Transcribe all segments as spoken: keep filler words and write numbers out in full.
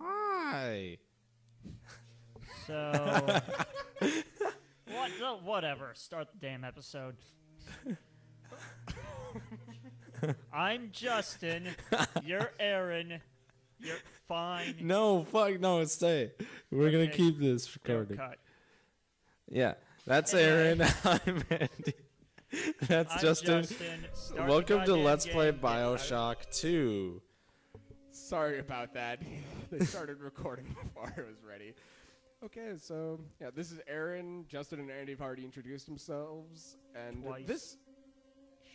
Hi. So, what, oh, whatever. Start the damn episode. I'm Justin. You're Aaron. You're fine. No, fuck no. Stay. We're okay. Gonna keep this recording. Cut. Yeah, that's hey. Aaron. I'm Andy. That's I'm Justin. Justin. Welcome to Let's Play BioShock two. Sorry about that. They started recording before I was ready. Okay, so yeah, this is Aaron. Justin and Andy have already introduced themselves, and Twice. this.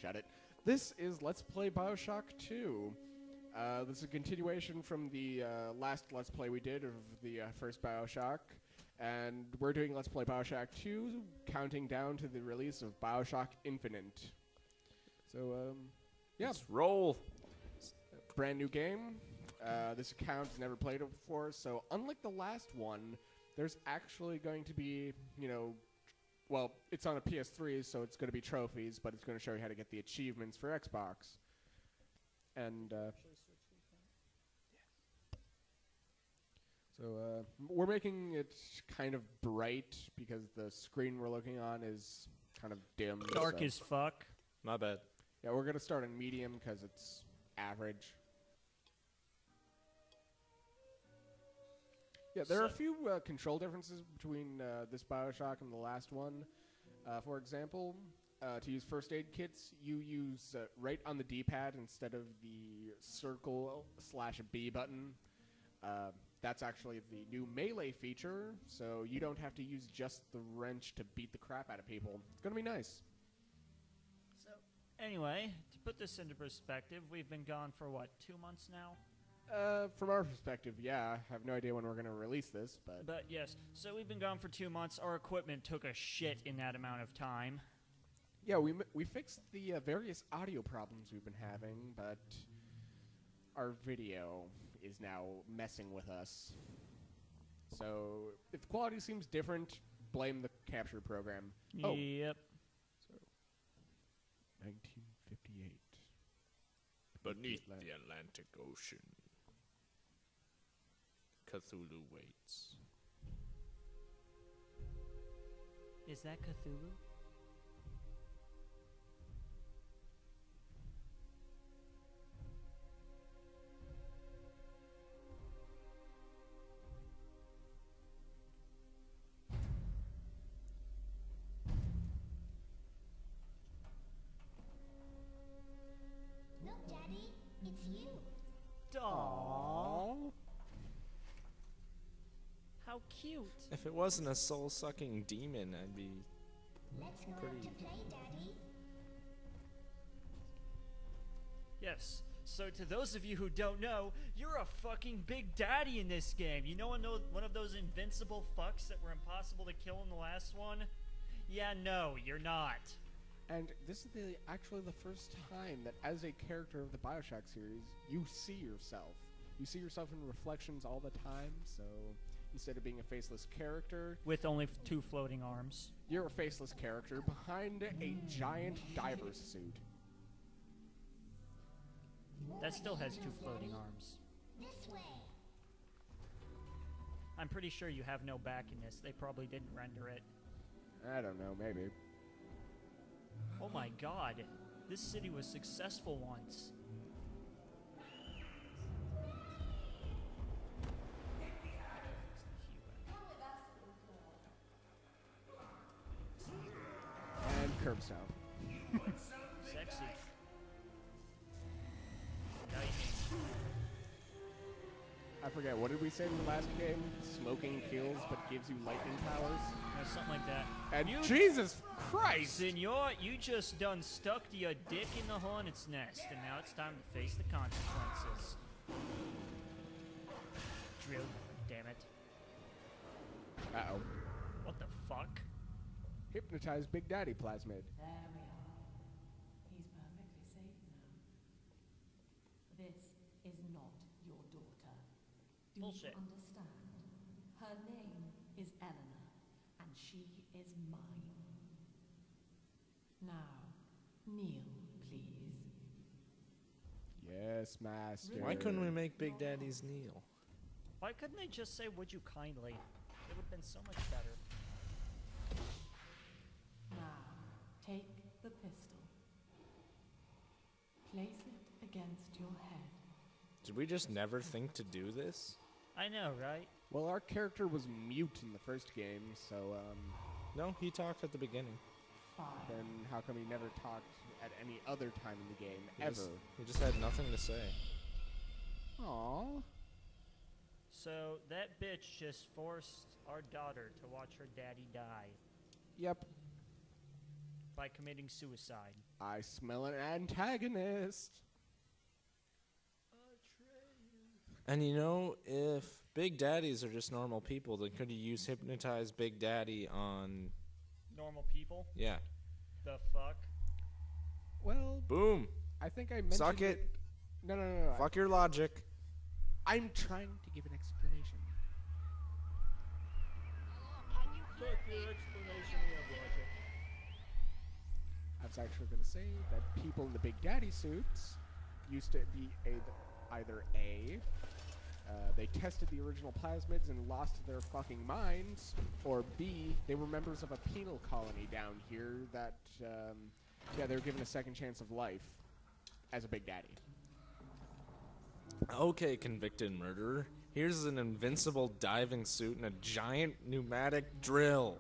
Shut it. This is Let's Play BioShock two. Uh, this is a continuation from the uh, last Let's Play we did of the uh, first BioShock, and we're doing Let's Play BioShock two, counting down to the release of BioShock Infinite. So, um, yeah. Let's roll. Brand new game. Uh, this account's never played it before, so unlike the last one, there's actually going to be, you know, well, it's on a P S three, so it's going to be trophies, but it's going to show you how to get the achievements for Xbox. And, uh... So, uh, we're making it kind of bright, because the screen we're looking on is kind of dim. Dark so. as fuck. My bad. Yeah, we're going to start on medium, because it's average. Yeah, there so. are a few uh, control differences between uh, this BioShock and the last one. Uh, for example, uh, to use first aid kits, you use uh, right on the D-pad instead of the circle slash B button. Uh, that's actually the new melee feature, so you don't have to use just the wrench to beat the crap out of people. It's going to be nice. So, anyway, to put this into perspective, we've been gone for, what, two months now? Uh, from our perspective, yeah. I have no idea when we're going to release this, but... But, yes. So we've been gone for two months. Our equipment took a shit in that amount of time. Yeah, we we fixed the uh, various audio problems we've been having, but our video is now messing with us. So, if the quality seems different, blame the capture program. Oh. Yep. So, nineteen fifty-eight. Beneath the Atlantic, the Atlantic Ocean. Cthulhu waits. Is that Cthulhu? Look, Daddy, it's you. Aww. How cute. If it wasn't a soul-sucking demon, I'd be Let's go pretty... out to play, Daddy. Yes, so to those of you who don't know, you're a fucking big daddy in this game. You know one of those invincible fucks that were impossible to kill in the last one? Yeah, no, you're not. And this is the, actually the first time that as a character of the BioShock series, you see yourself. You see yourself in reflections all the time, so... Instead of being a faceless character... With only f two floating arms. You're a faceless character behind a giant diver's suit. That still has two floating arms. This way. I'm pretty sure you have no back in this. They probably didn't render it. I don't know, maybe. Oh my god. This city was successful once. Curb sound. Sexy. I forget, what did we say in the last game? Smoking kills but gives you lightning powers? Yeah, something like that. And you, Jesus Christ! Senor, you just done stuck your dick in the hornet's nest, and now it's time to face the consequences. Drill, damn it. Uh-oh. What the fuck? Hypnotize Big Daddy Plasmid. There we are. He's perfectly safe now. This is not your daughter. Do Bullshit. you understand? Her name is Eleanor, and she is mine. Now, kneel, please. Yeah. Yes, master. Why couldn't we make Big Daddy's kneel? Why couldn't they just say, would you kindly? It would have been so much better. Now, take the pistol. Place it against your head. Did we just never think to do this? I know, right? Well, our character was mute in the first game, so, um... No, he talked at the beginning. Fire. Then how come he never talked at any other time in the game, he ever? Just, he just had nothing to say. Aww. So, that bitch just forced our daughter to watch her daddy die. Yep. By committing suicide. I smell an antagonist! And you know, if Big Daddies are just normal people, then could you use hypnotize Big Daddy on... normal people? Yeah. The fuck? Well... Boom! I think I mentioned Suck it! it. No, no, no, no. Fuck I, your logic. I'm trying to give an explanation. Can you Fuck your explanation, we have logic. I was actually going to say that people in the Big Daddy suits used to be a... Either A, uh, they tested the original plasmids and lost their fucking minds, or B, they were members of a penal colony down here that, um, yeah, they were given a second chance of life as a Big Daddy. Okay, convicted murderer. Here's an invincible diving suit and a giant pneumatic drill.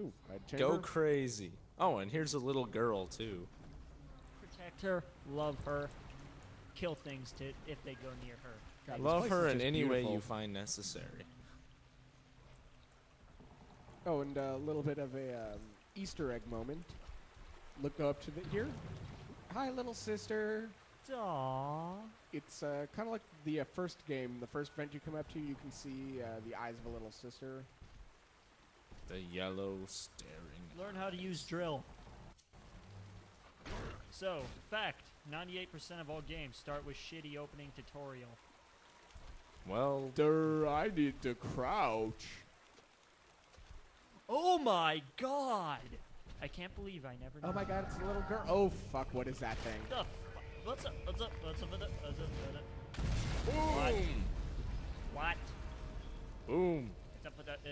Ooh, go crazy. Oh, and here's a little girl, too. Protect her, love her. Kill things to if they go near her. God, love her in any beautiful. way you find necessary. Oh, and a uh, little bit of a um, Easter egg moment. Look up to the here. Hi, little sister. Aww. It's uh, kind of like the uh, first game. The first vent you come up to, you can see uh, the eyes of a little sister. The yellow staring. Learn how to use drill. So, fact, ninety-eight percent of all games start with shitty opening tutorial. Well, der, I need to crouch. Oh my god! I can't believe I never knew. Oh my god, it's a little girl. Oh fuck, what is that thing? The fuck? What's up? What's up? What's up? What's up? What's up? What's up? Boom! What? What? Boom.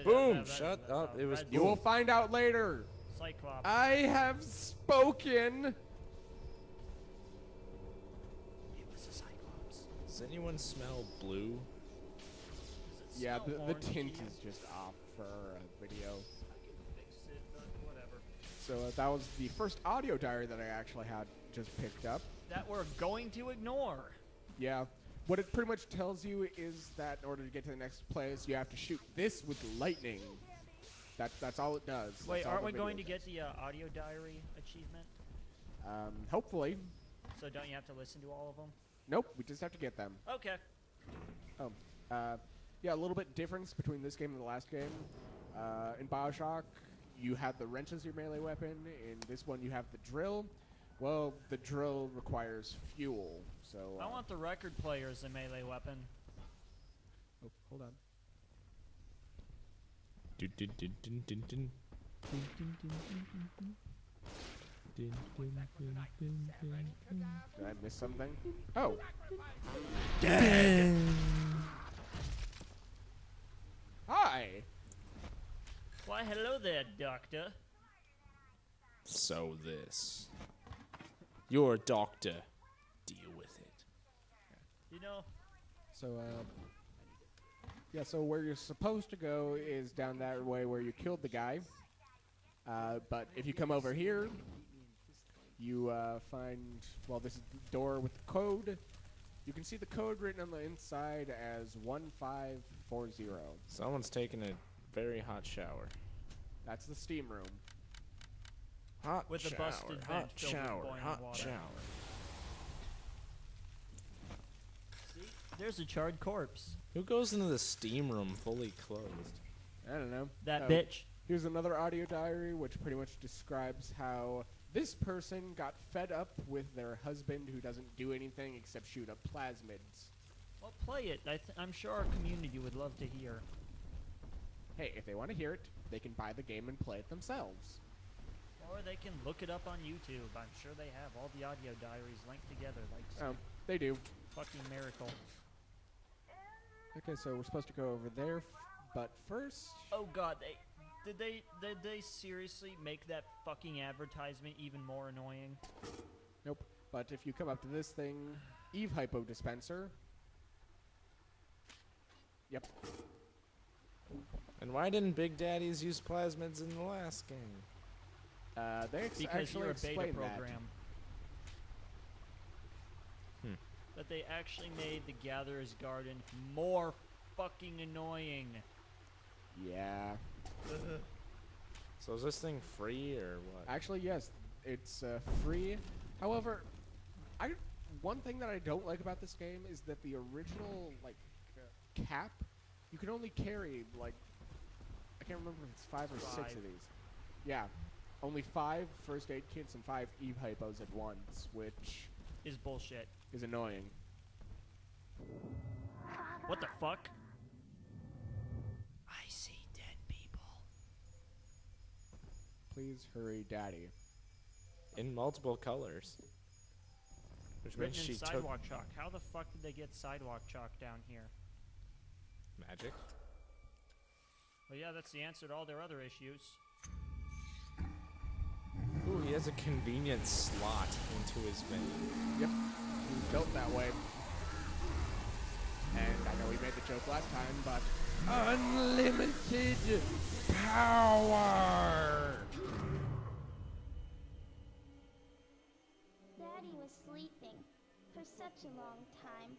Boom! Shut up, it was. You will find out later! Cyclops. I have spoken! It was a Cyclops. Does anyone smell blue? Yeah, smell the, the tint is just off for our video. I can fix it, whatever. So uh, that was the first audio diary that I actually had just picked up. That we're going to ignore. Yeah. What it pretty much tells you is that in order to get to the next place, you have to shoot this with lightning. That, that's all it does. Wait, aren't we going to get the uh, audio diary achievement? Um, hopefully. So don't you have to listen to all of them? Nope, we just have to get them. Okay. Oh, uh, yeah, a little bit difference between this game and the last game. Uh, in BioShock, you have the wrench as your melee weapon. In this one, you have the drill. Well, the drill requires fuel, so... Uh, I want the record player as a melee weapon. Oh, hold on. Did I miss something? Oh! Hi! Why, hello there, Doctor. So this. You're a doctor. Deal with it. You know... So, uh... yeah, so where you're supposed to go is down that way where you killed the guy. Uh, but if you come over here, you uh, find, well, this is the door with the code. You can see the code written on the inside as one five four zero. Someone's taking a very hot shower. That's the steam room. Hot with shower, a busted hot shower, with hot water. shower. See? There's a charred corpse. Who goes into the steam room fully clothed? I don't know. That oh. bitch. Here's another audio diary which pretty much describes how this person got fed up with their husband who doesn't do anything except shoot up plasmids. Well, play it. I th I'm sure our community would love to hear. Hey, if they want to hear it, they can buy the game and play it themselves. Or they can look it up on YouTube. I'm sure they have all the audio diaries linked together like so. Oh. They do. Fucking miracle. Okay, so we're supposed to go over there, f but first. Oh God! They did they did they seriously make that fucking advertisement even more annoying? Nope. But if you come up to this thing, Eve Hypo Dispenser. Yep. And why didn't Big Daddies use plasmids in the last game? Uh, they ex because actually you're a beta program. That. Hmm. But they actually made the Gatherer's Garden more fucking annoying. Yeah. So is this thing free or what? Actually, yes, it's uh, free. However, I one thing that I don't like about this game is that the original like uh, cap, you can only carry like I can't remember if it's five or five. six of these. Yeah, only five first aid kits and five Eve Hypos at once, which is bullshit. Is annoying. What the fuck? I see dead people. Please hurry, Daddy. In multiple colors. Which means she took sidewalk chalk. How the fuck did they get sidewalk chalk down here? Magic. Well, yeah, that's the answer to all their other issues. Ooh, he has a convenient slot into his menu. Yep, he's built that way. And I know we made the joke last time, but unlimited power. Daddy was sleeping for such a long time,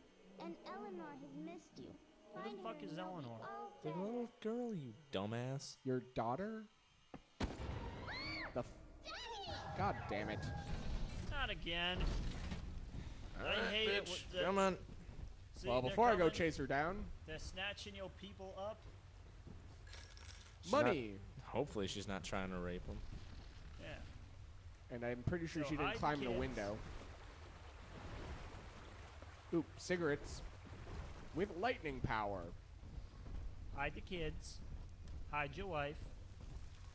and Eleanor has missed you. Who the fuck is Eleanor? The little girl, you dumbass. Your daughter? The. F God damn it. Not again. All I right, hate bitch. it. The, Come on. See, well, before coming, I go chase her down. They're snatching your people up. Money. Not, hopefully she's not trying to rape them. Yeah. And I'm pretty sure so she didn't climb the kids. window. Oop, cigarettes. With lightning power. Hide the kids. Hide your wife.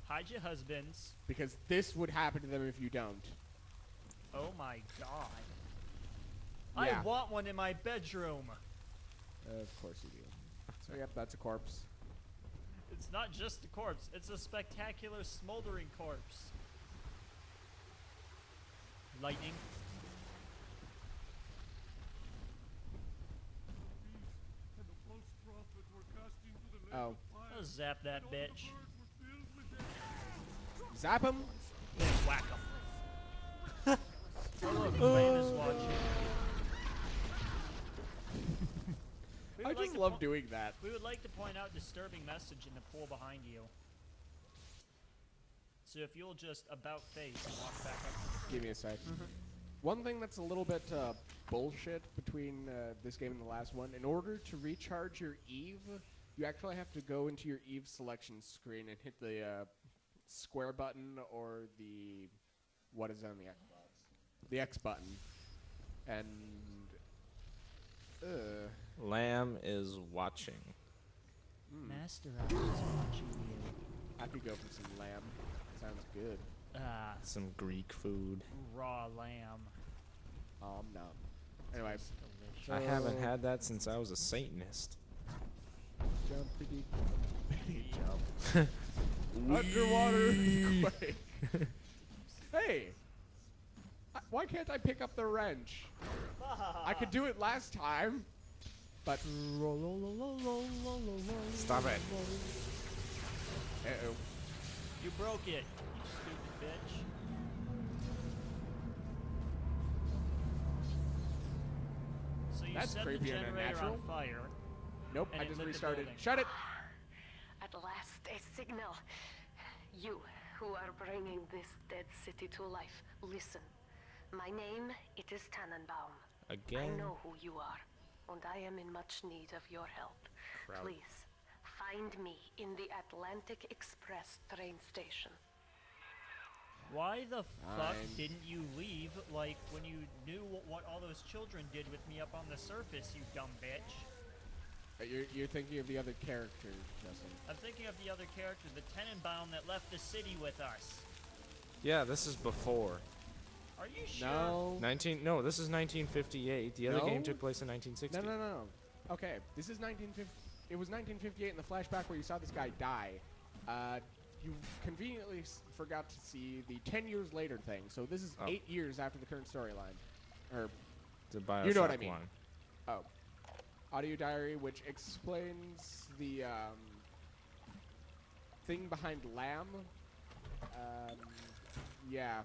Hide your husbands. Because this would happen to them if you don't. Oh my god. Yeah. I want one in my bedroom. Uh, of course you do. So yep, that's a corpse. It's not just a corpse. It's a spectacular smoldering corpse. Lightning. Oh. I'll zap that bitch. Zap him, then whack him. Oh, look, Rain is watching. I just like love doing that. We would like to point out disturbing message in the pool behind you. So if you'll just about face and walk back up. Give me a sec. Mm-hmm. One thing that's a little bit uh, bullshit between uh, this game and the last one, in order to recharge your Eve, you actually have to go into your Eve selection screen and hit the uh, square button or the what is on the Xbox, the X button, and uh. Lamb is watching. Mm. Master Eye is watching you. I could go for some lamb. Sounds good. Ah, uh, some Greek food. Raw lamb. Om nom. Anyway, I haven't had that since I was a Satanist. Jumpity, jumpity, jump. Underwater quake. Hey, I, why can't I pick up the wrench? I could do it last time, but stop it. Uh oh, you broke it, you stupid bitch. So you That's set the generator on fire. Nope, and I just restarted. Shut it! At last, a signal. You, who are bringing this dead city to life, listen. My name, it is Tenenbaum. Again? I know who you are, and I am in much need of your help. Proud. Please, find me in the Atlantic Express train station. Why the fuck I'm... didn't you leave, like, when you knew what all those children did with me up on the surface, you dumb bitch? You're, you're thinking of the other character, Justin. I'm thinking of the other character, the Tenenbaum that left the city with us. Yeah, this is before. Are you sure? No. Nineteen. No, this is nineteen fifty-eight. The other no? game took place in nineteen sixty. No, no, no. Okay, this is nineteen fifty. It was nineteen fifty-eight in the flashback where you saw this guy die. Uh, you conveniently s forgot to see the ten years later thing. So this is oh. eight years after the current storyline. Or the BioShock you know what I mean. One. Oh, audio diary, which explains the um, thing behind Lamb. Um, yeah.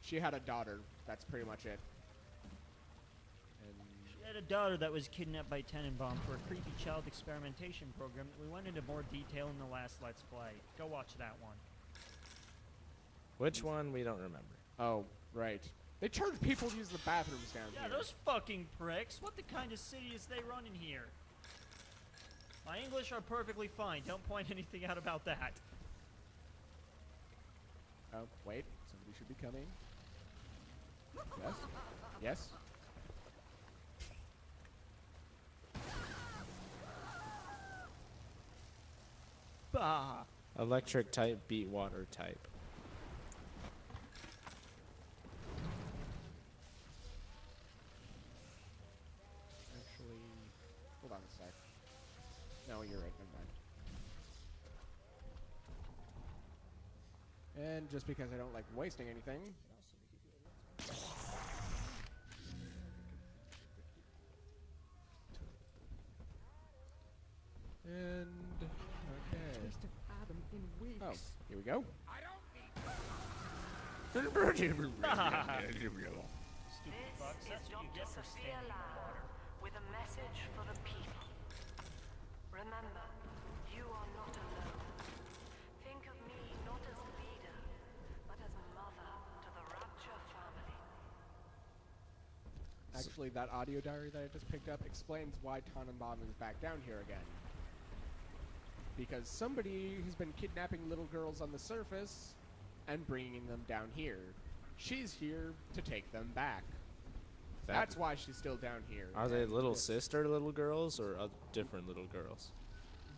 She had a daughter. That's pretty much it. And she had a daughter that was kidnapped by Tenenbaum for a creepy child experimentation program that we went into more detail in the last Let's Play. Go watch that one. Which one? We don't remember. Oh, right. They charge people to use the bathrooms down yeah, here. Yeah, those fucking pricks. What the kind of city is they running here? My English are perfectly fine. Don't point anything out about that. Oh, wait. Somebody should be coming. Yes. Yes. Bah. Electric type beat water type. Actually, hold on a sec. No, you're right. Never mind. And just because I don't like wasting anything. And okay. Oh, here we go. I don't need This is Doctor Sofia Lamb with a message for the people. Remember, you are not alone. Think of me not as a leader, but as a mother to the Rapture family. Actually, that audio diary that I just picked up explains why Tenenbaum is back down here again. Because somebody has been kidnapping little girls on the surface and bringing them down here. She's here to take them back. That That's why she's still down here. Are they little sister little girls or different little girls?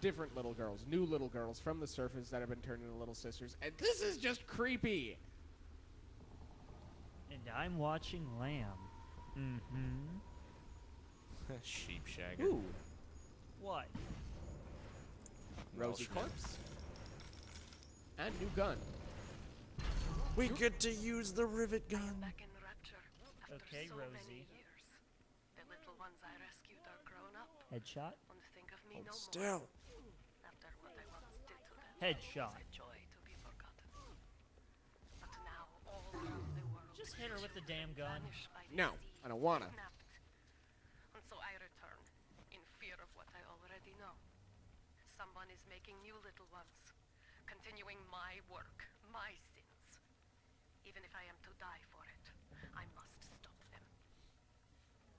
Different little girls, new little girls from the surface that have been turned into little sisters, and this is just creepy. And I'm watching Lamb. Mm-hmm. Sheep shagger. Ooh. What? Rosie corpse. And new gun. We get to use the rivet gun. Back in the Rapture. After okay, so Rosie. Many years, the little ones I rescued are grown up. Headshot. Want to think of me Hold no still. More. After what I once did to them, headshot. It was a joy to be forgotten. But now all around the world, just hit her with the damn gun. No, I don't wanna. And so I return, in fear of what I already know. Someone is making new little ones, continuing my work, my sins. Even if I am to die for it, I must stop them.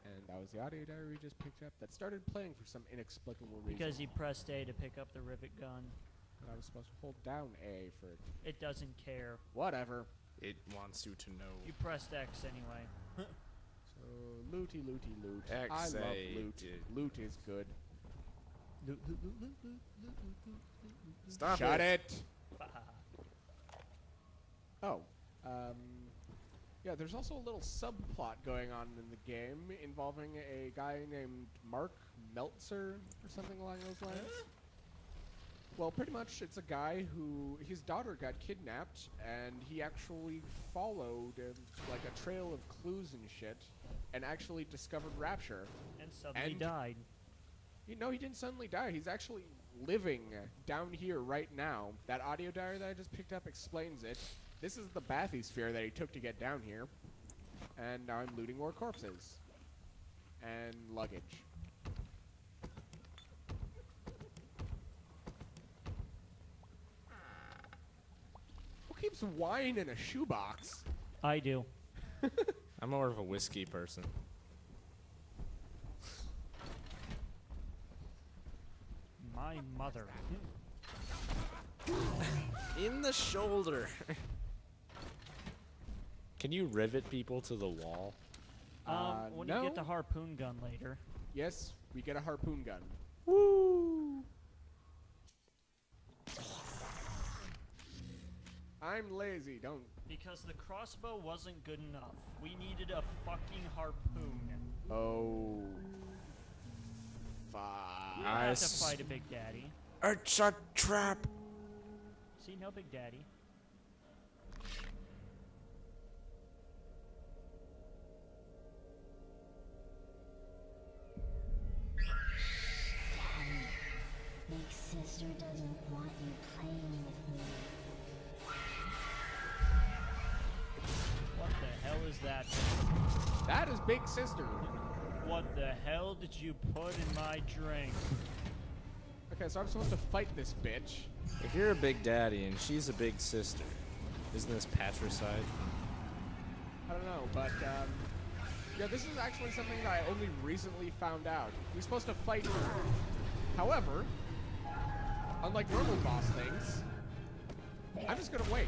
And that was the audio diary we just picked up that started playing for some inexplicable reason. Because he pressed A to pick up the rivet gun. And I was supposed to hold down A for it. It doesn't care. Whatever. It wants you to know. You pressed X anyway. So, looty, looty, loot. X I love loot. Did. Loot is good. Loot, loot, loot, loot, loot, loot, loot, loot. Stop Shut it! it. Oh. Um... Yeah, there's also a little subplot going on in the game involving a guy named Mark Meltzer or something along those lines. Well, pretty much it's a guy who, his daughter got kidnapped and he actually followed uh, like a trail of clues and shit and actually discovered Rapture. And suddenly and died. You know, he didn't suddenly die. He's actually living down here right now. That audio diary that I just picked up explains it. This is the bathysphere that he took to get down here. And now I'm looting more corpses. And luggage. Who keeps wine in a shoebox? I do. I'm more of a whiskey person. My mother. In the shoulder. Can you rivet people to the wall? Um, uh, when no. you get the harpoon gun later. Yes, we get a harpoon gun. Woo! I I'm lazy, don't. Because the crossbow wasn't good enough. We needed a fucking harpoon. Oh. Fuck. We don't have to fight a Big Daddy. It's a trap. See, no Big Daddy. My sister doesn't want you playing with me. What the hell is that? That is Big Sister. What the hell did you put in my drink? Okay, so I'm supposed to fight this bitch. If you're a Big Daddy and she's a Big Sister, isn't this patricide? I don't know, but um, yeah, this is actually something that I only recently found out. We're supposed to fight her. However, unlike normal boss things, I'm just gonna wait.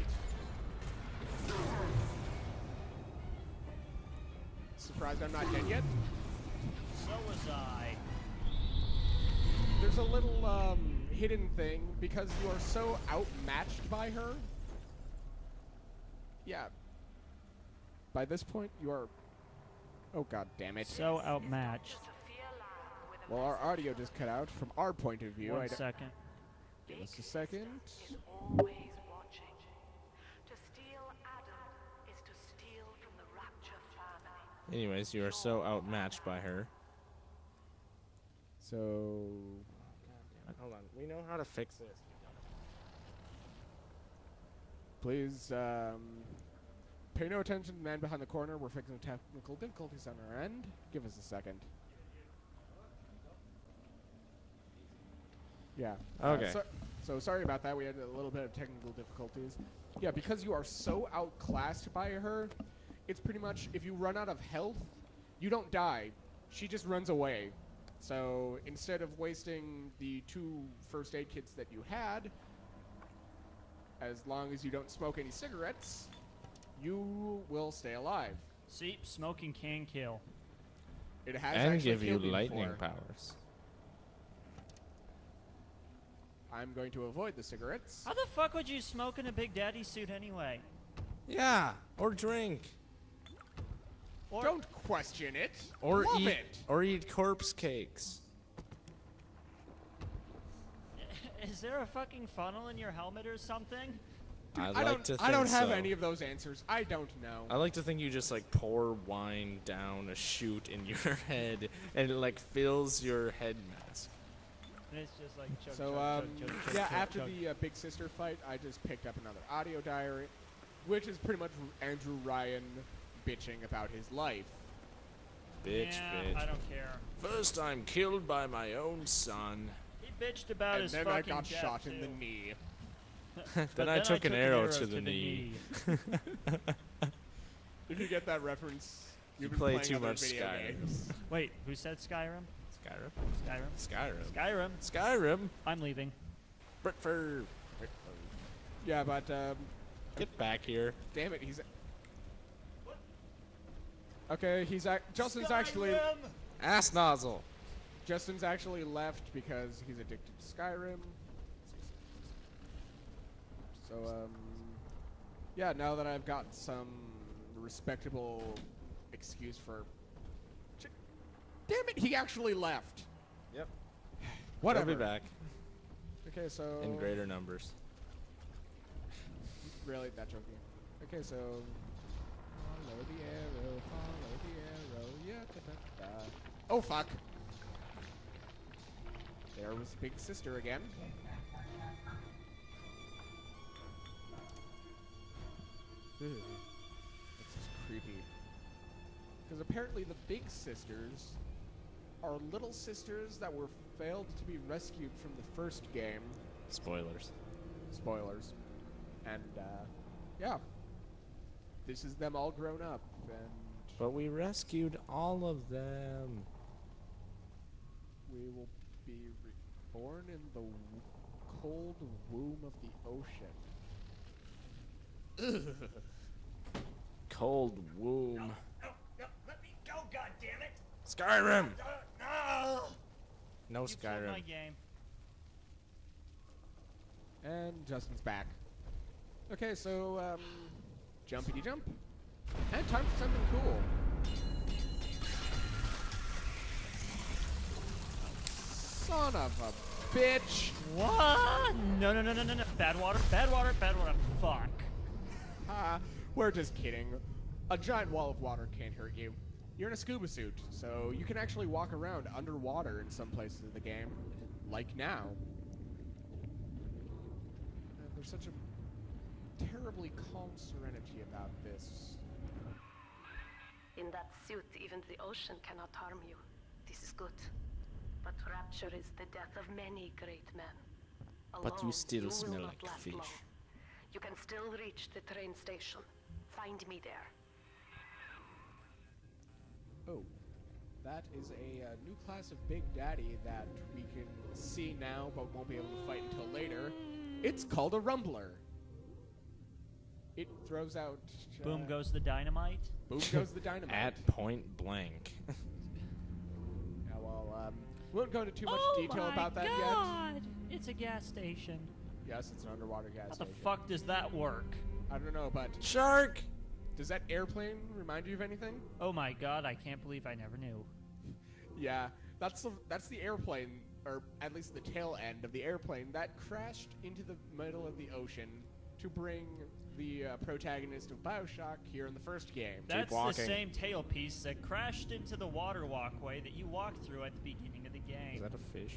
Surprised I'm not dead yet? So was I. There's a little um, hidden thing, because you are so outmatched by her. Yeah. By this point, you are... Oh, god damn it. So outmatched. Well, our audio just cut out from our point of view. One second. Give us a second. Always watching. To steal Adam is to steal from the Rapture family. Anyways, you are so outmatched by her. So... God damn it. Hold on. We know how to fix this. Please, um... pay no attention to the man behind the corner. We're fixing technical difficulties on our end. Give us a second. Yeah. Okay. Uh, so, so sorry about that. We had a little bit of technical difficulties. Yeah, because you are so outclassed by her, it's pretty much if you run out of health, you don't die. She just runs away. So instead of wasting the two first aid kits that you had, as long as you don't smoke any cigarettes, you will stay alive. See, smoking can kill. It has and give you lightning before. powers. I'm going to avoid the cigarettes. How the fuck would you smoke in a Big Daddy suit anyway? Yeah, or drink. Or don't question it. Or Love eat it. Or eat corpse cakes. Is there a fucking funnel in your helmet or something? Dude, I, like I don't, to think I don't have so. any of those answers. I don't know. I like to think you just like pour wine down a chute in your head and it like fills your head mask. And it's just like chug, so, chug, um, chug, chug, chug, yeah, chug, after chug. the uh, Big Sister fight, I just picked up another audio diary, which is pretty much Andrew Ryan bitching about his life. Bitch, yeah, bitch. I don't care. First, I'm killed by my own son. He bitched about and his fucking death, And then I got shot too. in the knee. then, then I took, I took an, an arrow, arrow to, to the, the knee. knee. Did you get that reference? You've you play too much Skyrim. Wait, who said Skyrim? Skyrim. Skyrim. Skyrim. Skyrim. Skyrim. I'm leaving. Britford. Yeah, but um, get back here. Damn it, he's. What? Okay, he's ac Justin's Skyrim. actually. Ass nozzle. Justin's actually left because he's addicted to Skyrim. So um, yeah, now that I've got some respectable excuse for. Damn it, he actually left. Yep. Whatever. He'll be back. Okay, so... In greater numbers. Really? That joking. Okay, so... Follow the arrow, follow the arrow, yeah, da, da, da. Oh, fuck. There was Big Sister again. This is creepy. Because apparently the Big Sisters... Our little sisters that were failed to be rescued from the first game. Spoilers. Spoilers. And, uh, yeah. This is them all grown up. And but we rescued all of them. We will be reborn in the w cold womb of the ocean. Cold womb. No, no, no, let me go, goddammit! Skyrim! No Skyrim. My game. And Justin's back. Okay, so um, jumpity jump. And time for something cool. Son of a bitch! What? No, no, no, no, no, no. Bad water, bad water, bad water. Fuck. Ha. Uh, we're just kidding. A giant wall of water can't hurt you. You're in a scuba suit, so you can actually walk around underwater in some places of the game. Like now. Uh, there's such a terribly calm serenity about this. In that suit, even the ocean cannot harm you. This is good. But Rapture is the death of many great men. Alone, but you still you smell like fish. Long. You can still reach the train station. Find me there. Oh. That is a uh, new class of Big Daddy that we can see now, but won't be able to fight until later. It's called a Rumbler. It throws out... Uh, boom goes the dynamite. Boom goes the dynamite. At point blank. Yeah, well, um, we won't go into too much oh detail about that God. yet. It's a gas station. Yes, it's an underwater gas How station. How the fuck does that work? I don't know, but... Shark! Does that airplane remind you of anything? Oh my God, I can't believe I never knew. Yeah, that's the, that's the airplane, or at least the tail end of the airplane, that crashed into the middle of the ocean to bring the uh, protagonist of BioShock here in the first game. That's the same tail piece that crashed into the water walkway that you walked through at the beginning of the game. Is that a fish?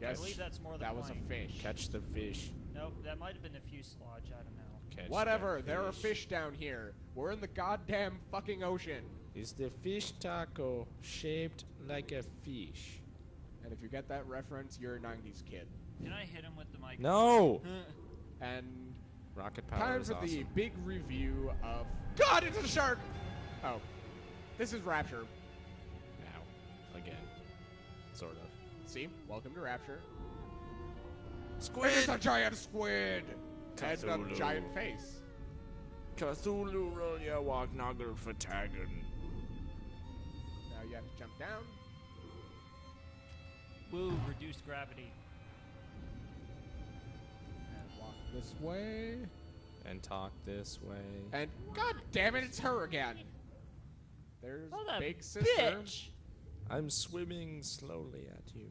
Yes, I believe that's more than that was a fish. Catch the fish. Nope, that might have been a fuselage, I don't know. Catch Whatever, there are fish down here. We're in the goddamn fucking ocean. Is the fish taco shaped like a fish? And if you get that reference, you're a nineties kid. Can I hit him with the mic? No! And rocket power. Time is for awesome. the big review of God, it's a shark! Oh. This is Rapture. Now. Again. Sort of. See? Welcome to Rapture. Squid! It's a giant squid! Head up giant face. Cthulhu Rulia Wagnoggle Fatagan. Now you have to jump down. Woo, reduced gravity. And walk this way. And talk this way. And god damn it, it's her again. There's oh, that big sister. Bitch. I'm swimming slowly at you.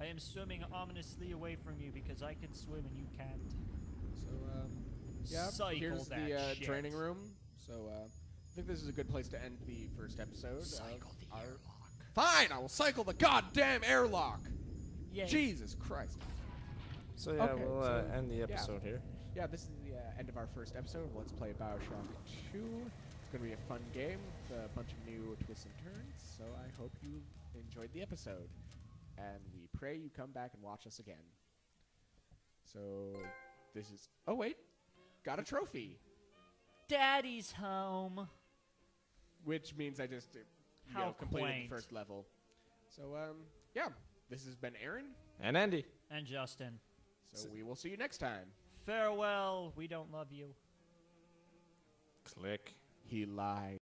I am swimming ominously away from you because I can swim and you can't. So, um, yeah, Cycle here's the uh, training room. So, uh, I think this is a good place to end the first episode. Cycle of the airlock. Fine, I will cycle the goddamn airlock! Yay. Jesus Christ. So, yeah, okay, we'll uh, so end the episode yeah. here. Yeah, this is the uh, end of our first episode of Let's Play BioShock two. It's going to be a fun game with a bunch of new twists and turns, so I hope you enjoyed the episode. And we pray you come back and watch us again. So... This is... Oh, wait. Got a trophy. Daddy's home. Which means I just uh, you know, completed the first level. So, um, yeah. This has been Aaron. And Andy. And Justin. So S we will see you next time. Farewell. We don't love you. Click. He lied.